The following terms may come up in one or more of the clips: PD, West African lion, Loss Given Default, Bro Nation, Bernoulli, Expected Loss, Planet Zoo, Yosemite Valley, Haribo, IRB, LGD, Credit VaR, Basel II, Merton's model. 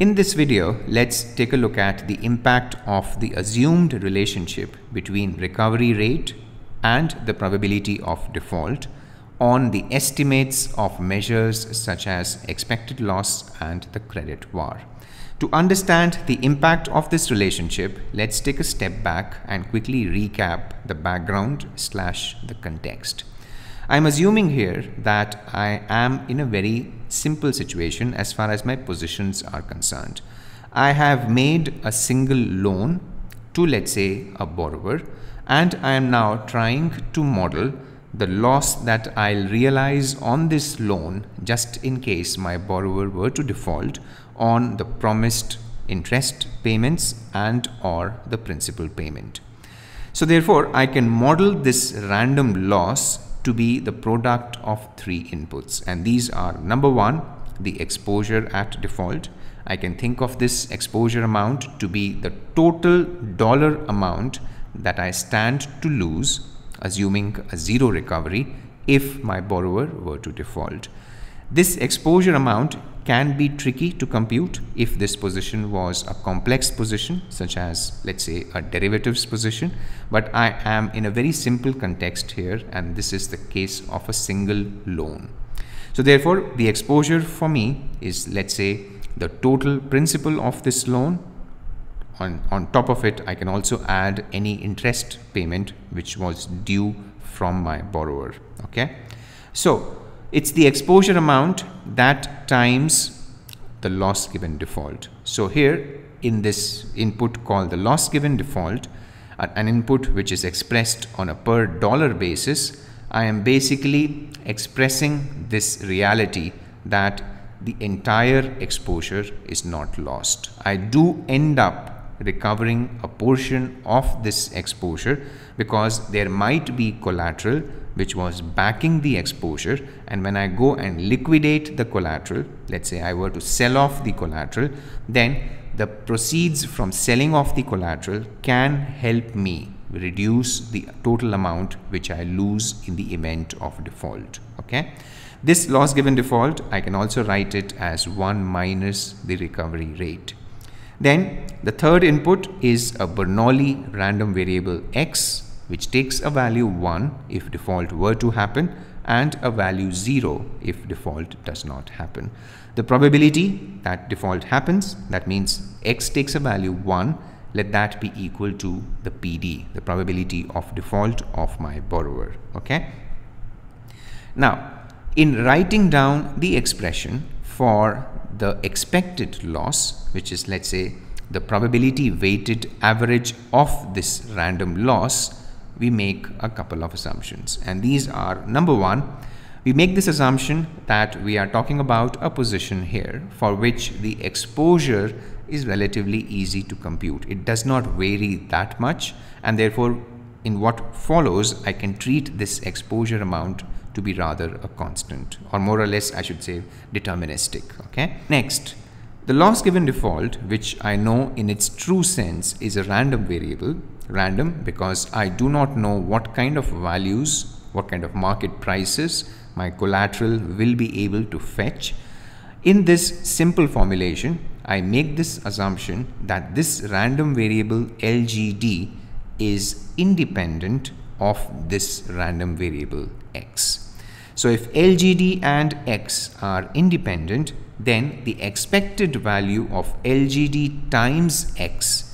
In this video, let's take a look at the impact of the assumed relationship between recovery rate and the probability of default on the estimates of measures such as expected loss and the credit VaR. To understand the impact of this relationship, let's take a step back and quickly recap the background / the context. I'm assuming here that I am in a very simple situation as far as my positions are concerned. I have made a single loan to, let's say, a borrower, and I am now trying to model the loss that I'll realize on this loan just in case my borrower were to default on the promised interest payments and or the principal payment. So therefore, I can model this random loss to be the product of three inputs, and these are: number one, the exposure at default. I can think of this exposure amount to be the total dollar amount that I stand to lose, assuming a zero recovery, if my borrower were to default. This exposure amount can be tricky to compute if this position was a complex position, such as, let's say, a derivatives position, but I am in a very simple context here, and this is the case of a single loan. So therefore, the exposure for me is, let's say, the total principal of this loan. On top of it, I can also add any interest payment which was due from my borrower. Okay, so it's the exposure amount that times the loss given default. So here in this input called the loss given default, an input which is expressed on a per dollar basis, I am basically expressing this reality that the entire exposure is not lost. I do end up recovering a portion of this exposure because there might be collateral which was backing the exposure, and when I go and liquidate the collateral, let's say I were to sell off the collateral, then the proceeds from selling off the collateral can help me reduce the total amount which I lose in the event of default. Okay, this loss given default, I can also write it as 1 minus the recovery rate. Then the third input is a Bernoulli random variable x, which takes a value 1 if default were to happen and a value 0 if default does not happen. The probability that default happens, that means x takes a value 1, let that be equal to the PD, the probability of default of my borrower. Okay. Now, in writing down the expression for the expected loss, which is, let's say, the probability weighted average of this random loss, we make a couple of assumptions, and these are: number one, we make this assumption that we are talking about a position here for which the exposure is relatively easy to compute. It does not vary that much, and therefore in what follows I can treat this exposure amount to be rather a constant, or more or less I should say deterministic. Okay. Next, the loss given default, which I know in its true sense is a random variable. Random because I do not know what kind of values, what kind of market prices my collateral will be able to fetch. In this simple formulation, I make this assumption that this random variable LGD is independent of this random variable X. So if LGD and X are independent, then the expected value of LGD times X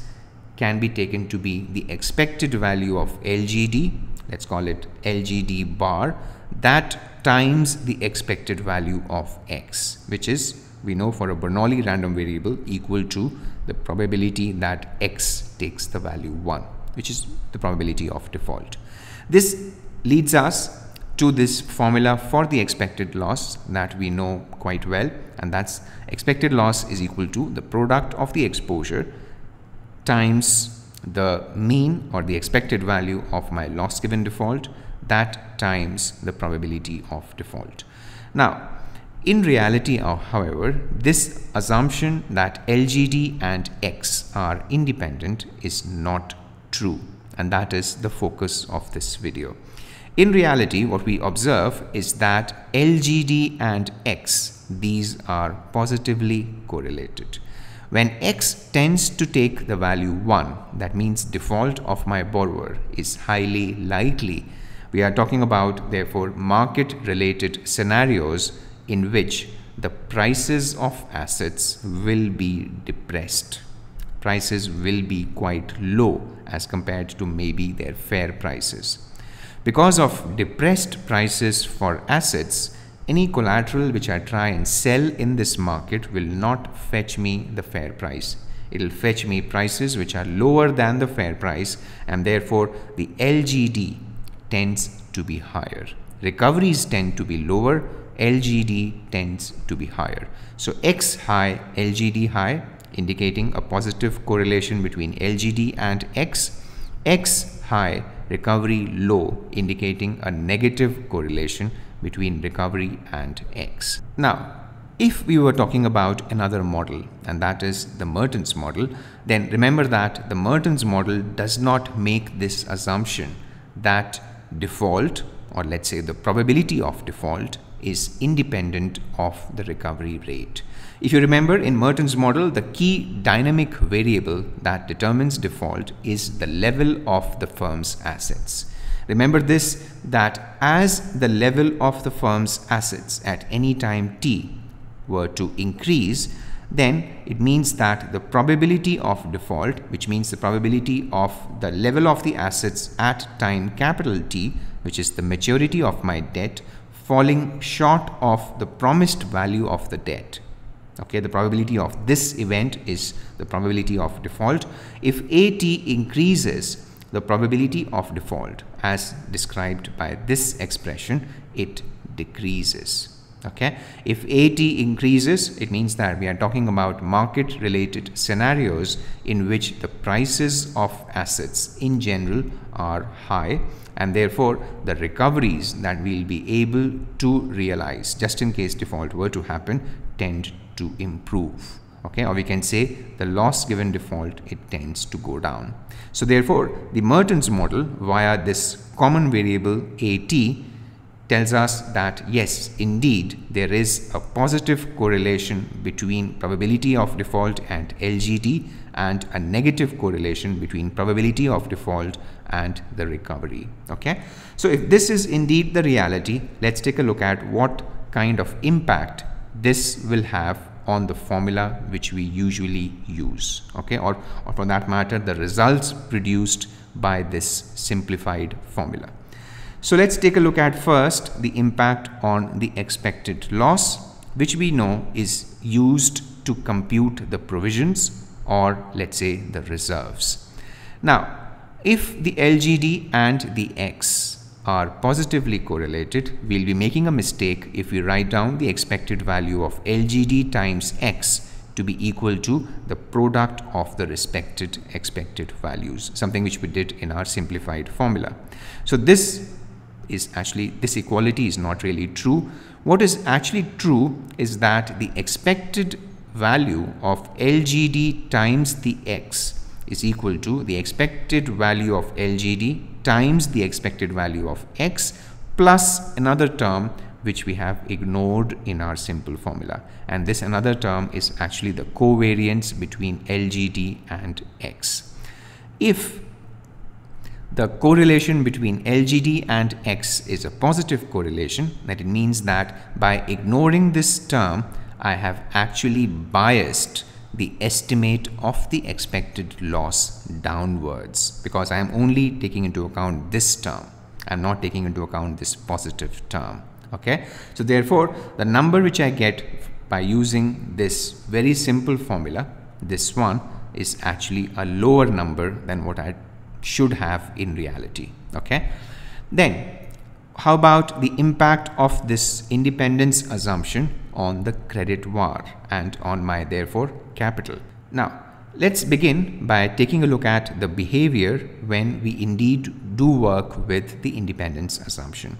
can be taken to be the expected value of LGD, let's call it LGD bar, that times the expected value of X, which is, we know for a Bernoulli random variable, equal to the probability that X takes the value 1, which is the probability of default. This leads us to this formula for the expected loss that we know quite well, and that's expected loss is equal to the product of the exposure times the mean or the expected value of my loss given default, that times the probability of default. Now, in reality, however, this assumption that LGD and X are independent is not true, and that is the focus of this video. In reality, what we observe is that LGD and X, these are positively correlated. When x tends to take the value 1, that means default of my borrower is highly likely. We are talking about, therefore, market-related scenarios in which the prices of assets will be depressed. Prices will be quite low as compared to maybe their fair prices. Because of depressed prices for assets, any collateral which I try and sell in this market will not fetch me the fair price. It will fetch me prices which are lower than the fair price, and therefore the LGD tends to be higher. Recoveries tend to be lower, LGD tends to be higher. So X high, LGD high, indicating a positive correlation between LGD and X. X high, recovery low, indicating a negative correlation between recovery and X. Now, if we were talking about another model, and that is the Merton's model, then remember that the Merton's model does not make this assumption that default, or let's say the probability of default, is independent of the recovery rate. If you remember, in Merton's model, the key dynamic variable that determines default is the level of the firm's assets. Remember this, that as the level of the firm's assets at any time t were to increase, then it means that the probability of default, which means the probability of the level of the assets at time capital T, which is the maturity of my debt, falling short of the promised value of the debt. Okay, the probability of this event is the probability of default. If AT increases, the probability of default, as described by this expression, it decreases. Okay, if AT increases, it means that we are talking about market related scenarios in which the prices of assets in general are high, and therefore the recoveries that we will be able to realize just in case default were to happen tend to improve. Okay, or we can say the loss given default, it tends to go down. So therefore the Merton's model, via this common variable AT, tells us that yes, indeed, there is a positive correlation between probability of default and LGD, and a negative correlation between probability of default and the recovery. Okay, so if this is indeed the reality, let's take a look at what kind of impact this will have on the formula which we usually use, okay, or for that matter, the results produced by this simplified formula. So let's take a look at first the impact on the expected loss, which we know is used to compute the provisions, or let's say the reserves. Now, if the LGD and the X are positively correlated, we'll be making a mistake if we write down the expected value of LGD times X to be equal to the product of the respected expected values, something which we did in our simplified formula. So this equality is not really true. What is actually true is that the expected value of LGD times the X is equal to the expected value of LGD times the expected value of X plus another term which we have ignored in our simple formula, and this another term is actually the covariance between LGD and X. If the correlation between LGD and X is a positive correlation, that it means that by ignoring this term, I have actually biased the estimate of the expected loss downwards, because I am only taking into account this term. I am not taking into account this positive term. Okay, so therefore the number which I get by using this very simple formula, this one, is actually a lower number than what I should have in reality. Okay, then how about the impact of this independence assumption on the credit VaR and on my, therefore, capital? Now let's begin by taking a look at the behavior when we indeed do work with the independence assumption.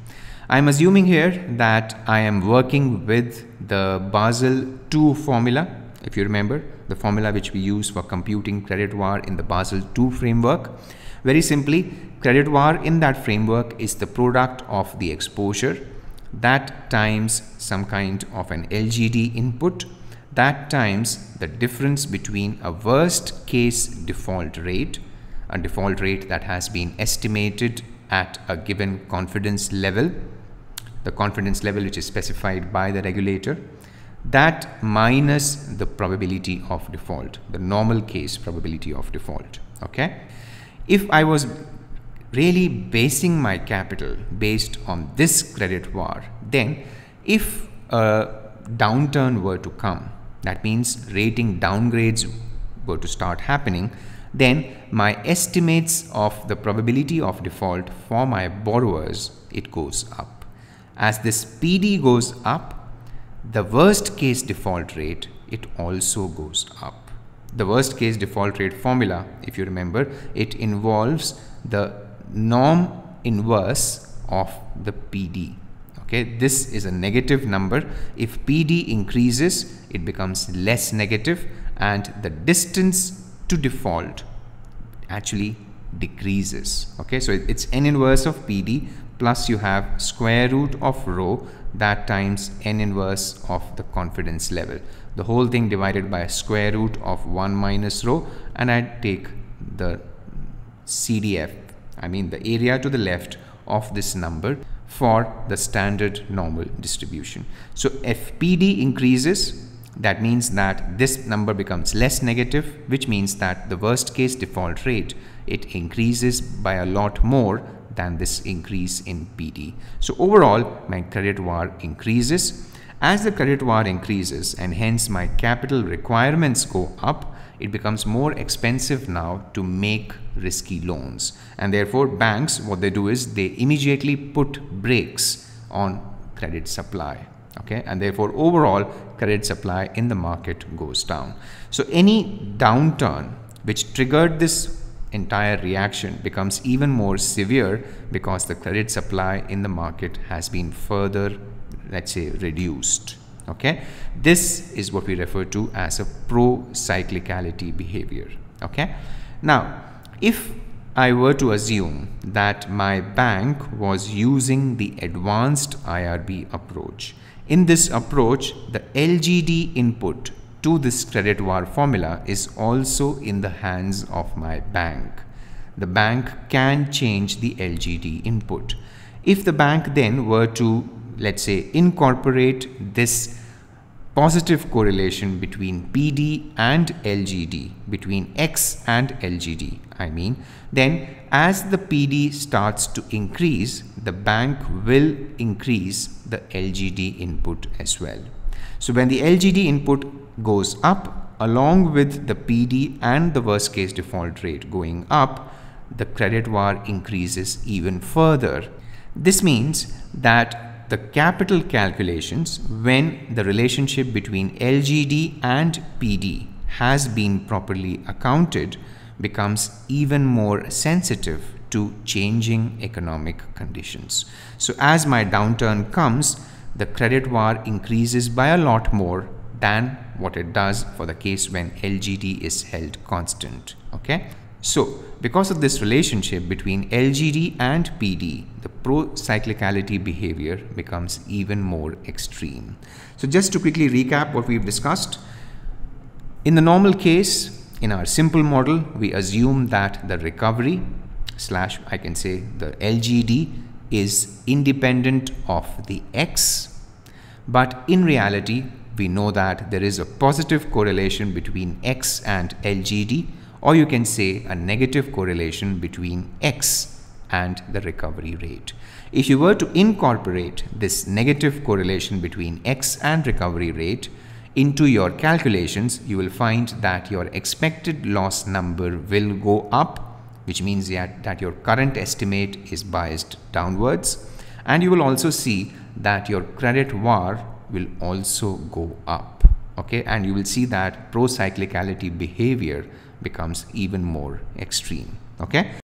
I'm assuming here that I am working with the Basel II formula. If you remember, the formula which we use for computing credit VaR in the Basel II framework. Very simply, credit VaR in that framework is the product of the exposure, that times some kind of an LGD input, that times the difference between a worst case default rate, a default rate that has been estimated at a given confidence level, the confidence level which is specified by the regulator, that minus the probability of default, the normal case probability of default. Okay, if I was really basing my capital based on this credit VaR, then if a downturn were to come, that means rating downgrades were to start happening, then my estimates of the probability of default for my borrowers, it goes up. As this PD goes up, the worst case default rate, it also goes up. The worst case default rate formula, if you remember, it involves the norm inverse of the PD. Okay, this is a negative number. If PD increases, it becomes less negative and the distance to default actually decreases. Okay, so it's n inverse of PD plus you have square root of rho, that times n inverse of the confidence level, the whole thing divided by square root of 1 minus rho, and I take the CDF, I mean the area to the left of this number for the standard normal distribution. So if PD increases, that means that this number becomes less negative, which means that the worst case default rate, it increases by a lot more than this increase in PD. So overall, my credit VaR increases. As the credit VaR increases and hence my capital requirements go up, it becomes more expensive now to make risky loans. And therefore banks, what they do is they immediately put brakes on credit supply. Okay, and therefore overall credit supply in the market goes down. So any downturn which triggered this entire reaction becomes even more severe because the credit supply in the market has been further, let's say, reduced. Okay, this is what we refer to as a pro-cyclicality behavior. Okay, now if I were to assume that my bank was using the advanced IRB approach, in this approach, the LGD input to this credit VaR formula is also in the hands of my bank. The bank can change the LGD input. If the bank then were to, let's say, incorporate this positive correlation between PD and LGD, between X and LGD, I mean, then as the PD starts to increase, the bank will increase the LGD input as well. So when the LGD input goes up along with the PD and the worst case default rate going up, the credit VaR increases even further. This means that the capital calculations, when the relationship between LGD and PD has been properly accounted, becomes even more sensitive to changing economic conditions. So as my downturn comes, the credit VaR increases by a lot more than what it does for the case when LGD is held constant. Okay, so because of this relationship between LGD and PD, the pro-cyclicality behavior becomes even more extreme. So just to quickly recap what we've discussed, in the normal case, in our simple model, we assume that the recovery slash, I can say, the LGD is independent of the X, but in reality we know that there is a positive correlation between X and LGD, or you can say a negative correlation between X and the recovery rate. If you were to incorporate this negative correlation between X and recovery rate into your calculations, you will find that your expected loss number will go up, which means that your current estimate is biased downwards, and you will also see that your credit VaR will also go up. Okay, and you will see that pro-cyclicality behavior becomes even more extreme. Okay.